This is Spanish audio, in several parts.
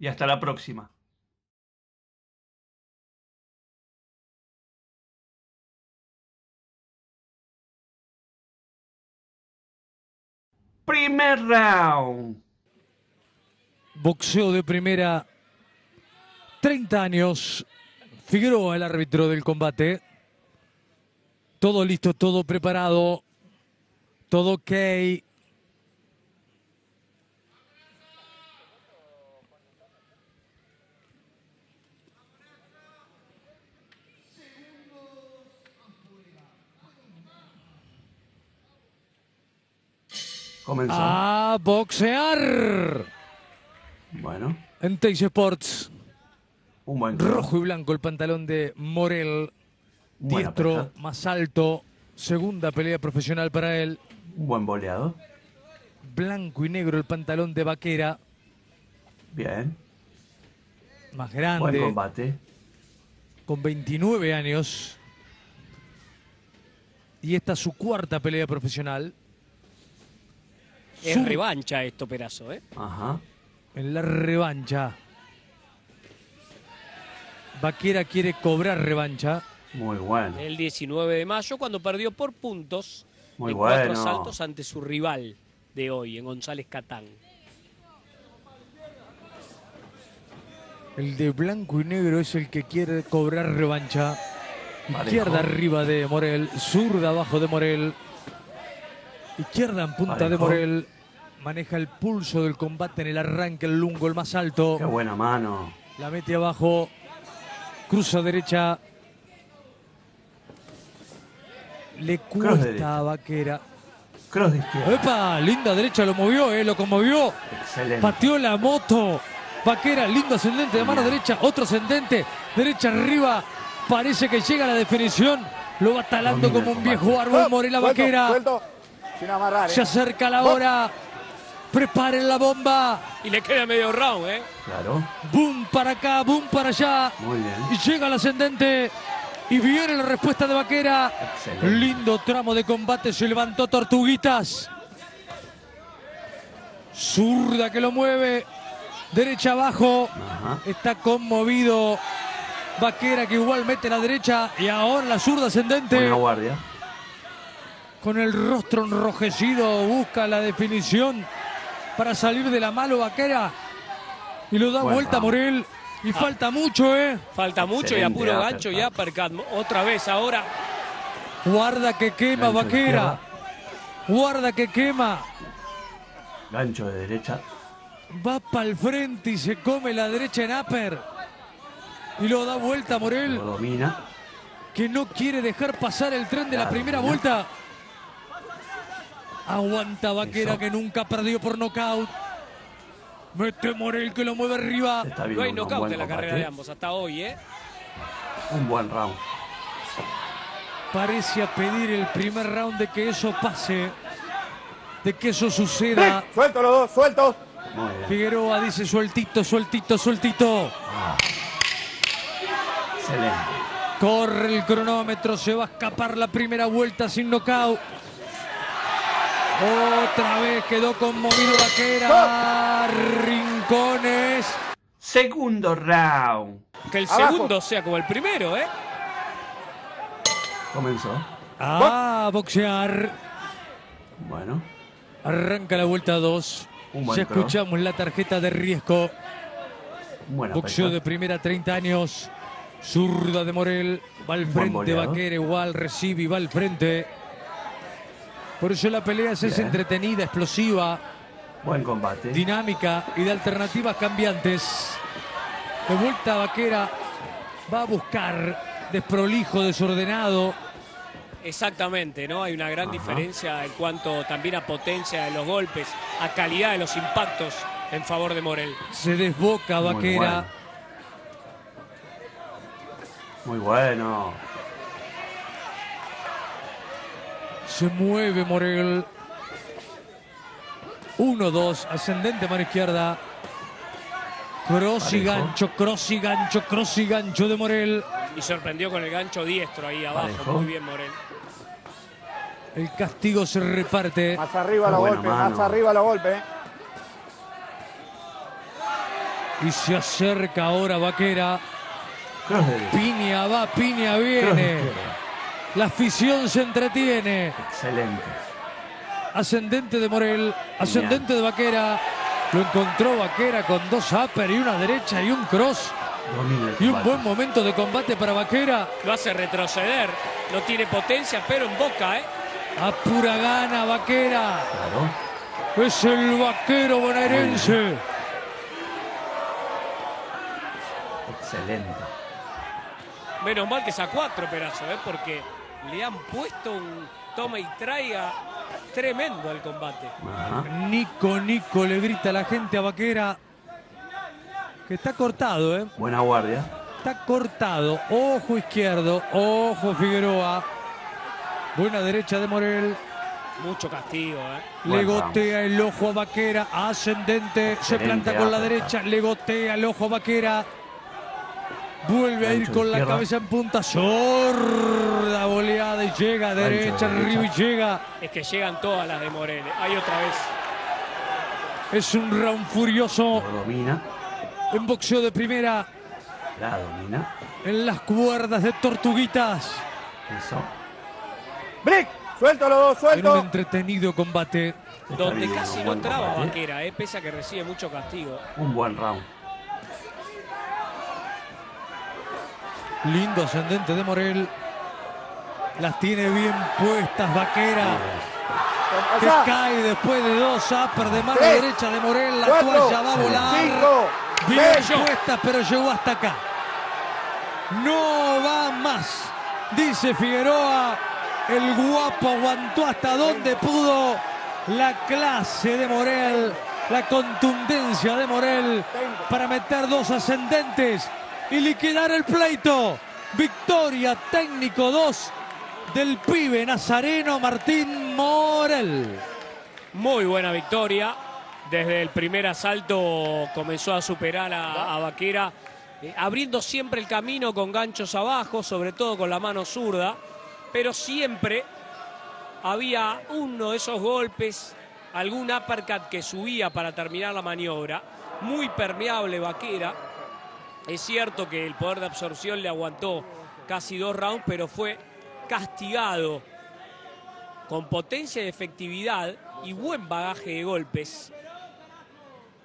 y hasta la próxima. Primer round. Boxeo de primera, 30 años. Figueroa, el árbitro del combate. Todo listo, todo preparado. Todo ok. Comenzó. A boxear. Bueno. En TyC Sports. Un buen rojo y blanco el pantalón de Morel. Buena diestro, pelea más alto. Segunda pelea profesional para él. Un buen boleado. Blanco y negro el pantalón de Vaquera. Bien. Más grande. Buen combate. Con 29 años. Y esta es su cuarta pelea profesional. Es revancha esto, pedazo, ¿eh? Ajá. En la revancha. Vaquera quiere cobrar revancha. Muy bueno. El 19 de mayo, cuando perdió por puntos en cuatro asaltos ante su rival de hoy, en González Catán. El de blanco y negro es el que quiere cobrar revancha. Parejo. Izquierda arriba de Morel, zurda abajo de Morel. Izquierda en punta de Morel. Maneja el pulso del combate en el arranque, el lungo, el más alto. Qué buena mano. La mete abajo. Cruza derecha. Le cuesta a Vaquera. Cross de izquierda. ¡Epa! Linda derecha, lo movió, lo conmovió. Excelente. Pateó la moto. Vaquera, lindo ascendente de mano derecha. Otro ascendente. Derecha arriba. Parece que llega a la definición. Lo va talando como un viejo árbol. Morel a Vaquera. Sin amarrar, Se acerca la hora. Preparen la bomba. Y le queda medio round, ¿eh? Claro. Boom para acá, boom para allá. Muy bien. Y llega el ascendente. Y viene la respuesta de Vaquera. Excelente. Lindo tramo de combate. Se levantó Tortuguitas. Zurda que lo mueve. Derecha abajo. Ajá. Está conmovido Vaquera, que igual mete la derecha. Y ahora la zurda ascendente. Buena guardia. Con el rostro enrojecido busca la definición para salir de la mano Vaquera. Y lo da vuelta a Morel. Y falta mucho, ¿eh? Falta mucho. Excelente, y a puro gancho y uppercut. Otra vez ahora. Guarda que quema gancho Vaquera. Guarda que quema. Gancho de derecha. Va para el frente y se come la derecha en upper. Y lo da vuelta a Morel. Lo domina. Que no quiere dejar pasar el tren de la primera vuelta. Aguanta Vaquera, que nunca perdió por nocaut. Mete Morel, que lo mueve arriba. No hay nocaut en la carrera de ambos hasta hoy, ¿eh? Un buen round. Parece a pedir el primer round de que eso pase, de que eso suceda. Suelto los dos, sueltos. Figueroa dice sueltito, sueltito, sueltito. Excelente. Corre el cronómetro, se va a escapar la primera vuelta sin nocaut. Otra vez quedó conmovido Vaquera. Rincones. Segundo round. Que el segundo sea como el primero, ¿eh? Comenzó. A boxear. Bueno. Arranca la vuelta 2. Ya escuchamos la tarjeta de riesgo. Boxeo de primera, 30 años. Zurda de Morel. Va al frente Vaquera, igual recibe y va al frente. Por eso la pelea es entretenida, explosiva. Buen combate. Dinámica y de alternativas cambiantes. De vuelta Vaquera. Va a buscar, desprolijo, desordenado. Exactamente, ¿no? Hay una gran diferencia en cuanto también a potencia de los golpes, a calidad de los impactos en favor de Morel. Se desboca Vaquera. Muy bueno. Se mueve Morel. 1-2, ascendente mano izquierda. Cross y gancho, cross y gancho, cross y gancho de Morel. Y sorprendió con el gancho diestro ahí abajo. Parejo. Muy bien Morel. El castigo se reparte. Más arriba los golpes, más arriba los golpes. Y se acerca ahora Vaquera. Piña va, piña viene. La afición se entretiene. Excelente. Ascendente de Morel, ascendente de Vaquera. Lo encontró Vaquera con dos upper y una derecha y un cross. Y un buen momento de combate para Vaquera. Lo hace retroceder. No tiene potencia, pero en boca, ¿eh? A pura gana Vaquera. Claro. Es el Vaquero bonaerense. Excelente. Menos mal que es a cuatro pedazos, ¿eh? Porque le han puesto un toma y traiga. Tremendo el combate. Nico, Nico, le grita a la gente a Vaquera. Que está cortado, ¿eh? Buena guardia. Está cortado. Ojo izquierdo. Ojo Figueroa. Buena derecha de Morel. Mucho castigo, ¿eh? Le gotea el ojo a Vaquera. Ascendente. Excelente, se planta con la derecha. Le gotea el ojo a Vaquera. Vuelve a ir con la cabeza en punta. Sorda boleada y llega derecha, arriba y llega. Es que llegan todas las de Morel. Ahí otra vez. Es un round furioso. Lo domina. En boxeo de primera. La domina. En las cuerdas de Tortuguitas. Eso. ¡Brick! ¡Suéltalo, suéltalo! En un entretenido combate. Donde casi no traba Vaquera, pese a que recibe mucho castigo. Un buen round. Lindo ascendente de Morel. Las tiene bien puestas Vaquera. Que cae después de dos upper de mano derecha de Morel. La toalla va a volar. Bien puesta, pero llegó hasta acá. No va más. Dice Figueroa. El guapo aguantó hasta donde pudo. La clase de Morel. La contundencia de Morel. Para meter dos ascendentes y liquidar el pleito. Victoria técnico 2 del pibe Nazareno Martín Morel. Muy buena victoria. Desde el primer asalto comenzó a superar a Vaquera, abriendo siempre el camino con ganchos abajo, sobre todo con la mano zurda, pero siempre había uno de esos golpes, algún uppercut que subía para terminar la maniobra. Muy permeable Vaquera. Es cierto que el poder de absorción le aguantó casi dos rounds, pero fue castigado con potencia de efectividad y buen bagaje de golpes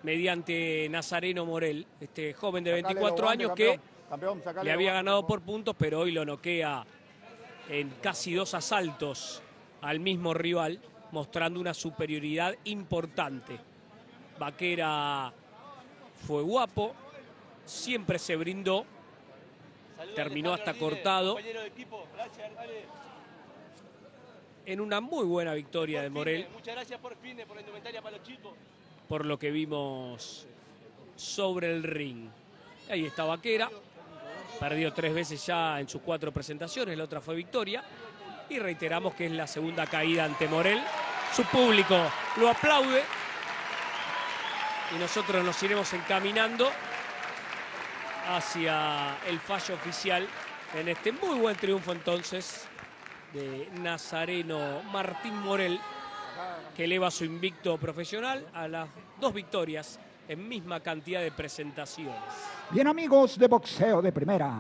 mediante Nazareno Morel, este joven de 24 años que le había ganado por puntos, pero hoy lo noquea en casi dos asaltos al mismo rival, mostrando una superioridad importante. Vaquera fue guapo. Siempre se brindó. Terminó hasta cortado. En una muy buena victoria de Morel. Muchas gracias por la indumentaria para los chicos. Por lo que vimos sobre el ring. Ahí está Vaquera. Perdió 3 veces ya en sus 4 presentaciones. La otra fue victoria. Y reiteramos que es la segunda caída ante Morel. Su público lo aplaude. Y nosotros nos iremos encaminando hacia el fallo oficial en este muy buen triunfo entonces de Nazareno Martín Morel, que eleva su invicto profesional a las 2 victorias en misma cantidad de presentaciones. Bien amigos de Boxeo de Primera,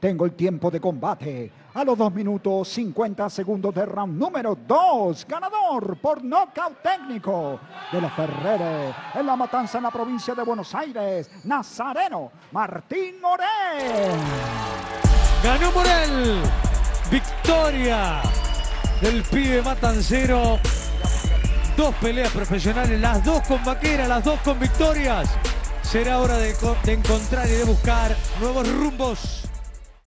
Tengo el tiempo de combate a los 2 minutos 50 segundos de round número 2. Ganador por nocaut técnico de los Ferreres en La Matanza, en la provincia de Buenos Aires, Nazareno Martín Morel. Ganó Morel. Victoria del pibe matancero. 2 peleas profesionales, las 2 con Vaquera, las 2 con victorias. Será hora de encontrar y de buscar nuevos rumbos.